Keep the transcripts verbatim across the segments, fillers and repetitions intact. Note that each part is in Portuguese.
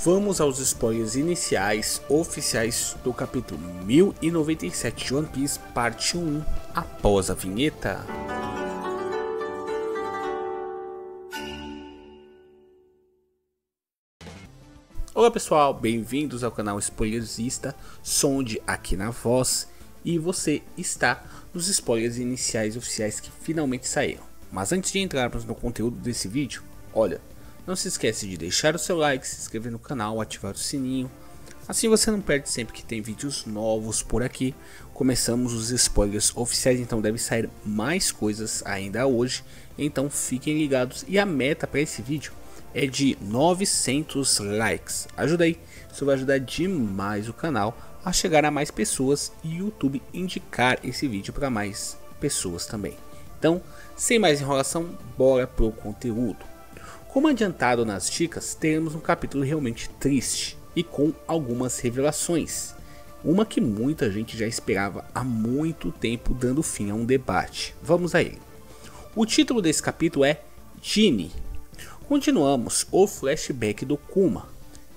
Vamos aos spoilers iniciais oficiais do capítulo mil e noventa e sete de One Piece, parte um, após a vinheta. Olá pessoal, bem-vindos ao canal Spoilerzista, sonde aqui na voz, e você está nos spoilers iniciais oficiais que finalmente saíram. Mas antes de entrarmos no conteúdo desse vídeo, olha, não se esquece de deixar o seu like, se inscrever no canal, ativar o sininho, assim você não perde sempre que tem vídeos novos por aqui. Começamos os spoilers oficiais, então deve sair mais coisas ainda hoje, então fiquem ligados. E a meta para esse vídeo é de novecentos likes. Ajuda aí, isso vai ajudar demais o canal a chegar a mais pessoas e o YouTube indicar esse vídeo para mais pessoas também. Então, sem mais enrolação, bora pro conteúdo. Como adiantado nas dicas, teremos um capítulo realmente triste e com algumas revelações. Uma que muita gente já esperava há muito tempo, dando fim a um debate. Vamos a ele. O título desse capítulo é Ginny. Continuamos o flashback do Kuma.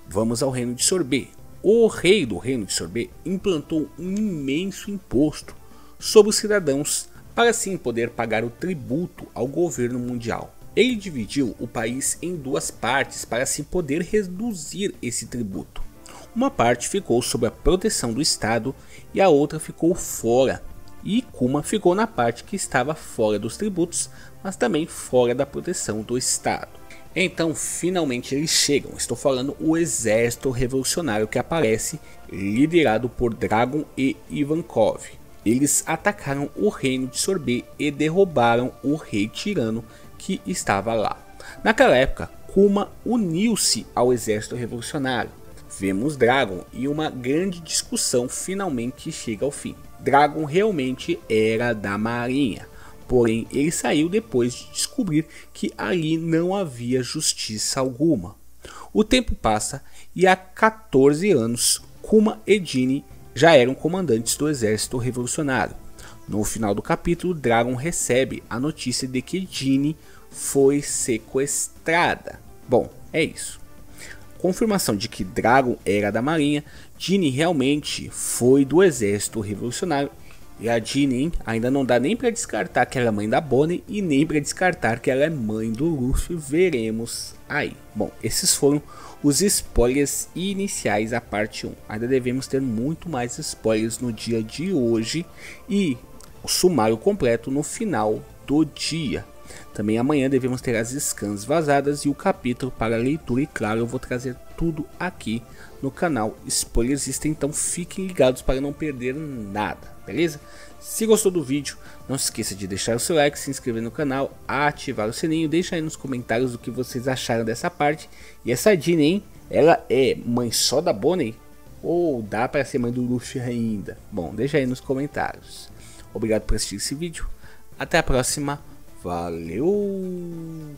Vamos ao reino de Sorbet. O rei do reino de Sorbet implantou um imenso imposto sobre os cidadãos para assim poder pagar o tributo ao governo mundial. Ele dividiu o país em duas partes para assim poder reduzir esse tributo. Uma parte ficou sob a proteção do Estado e a outra ficou fora. E Kuma ficou na parte que estava fora dos tributos, mas também fora da proteção do Estado. Então finalmente eles chegam, estou falando o exército revolucionário que aparece, liderado por Dragon e Ivankov. Eles atacaram o reino de Sorbet e derrubaram o rei tirano que estava lá. Naquela época, Kuma uniu-se ao exército revolucionário. Vemos Dragon e uma grande discussão finalmente chega ao fim. Dragon realmente era da marinha. Porém, ele saiu depois de descobrir que ali não havia justiça alguma. O tempo passa e há quatorze anos, Kuma e Ginny já eram comandantes do exército revolucionário. No final do capítulo, Dragon recebe a notícia de que Ginny foi sequestrada. Bom, é isso. Confirmação de que Dragon era da marinha, Ginny realmente foi do exército revolucionário. E a Jeannie ainda não dá nem para descartar que ela é mãe da Bonnie e nem para descartar que ela é mãe do Luffy, veremos aí. Bom, esses foram os spoilers iniciais à parte um, ainda devemos ter muito mais spoilers no dia de hoje e o sumário completo no final do dia. Também amanhã devemos ter as scans vazadas e o capítulo para leitura, e claro, eu vou trazer tudo aqui no canal Spoilerzista, então fiquem ligados para não perder nada, beleza? Se gostou do vídeo, não se esqueça de deixar o seu like, se inscrever no canal, ativar o sininho, deixa aí nos comentários o que vocês acharam dessa parte. E essa Ginny, hein? Ela é mãe só da Bonnie? Ou dá para ser mãe do Luffy ainda? Bom, deixa aí nos comentários. Obrigado por assistir esse vídeo, até a próxima. Valeu!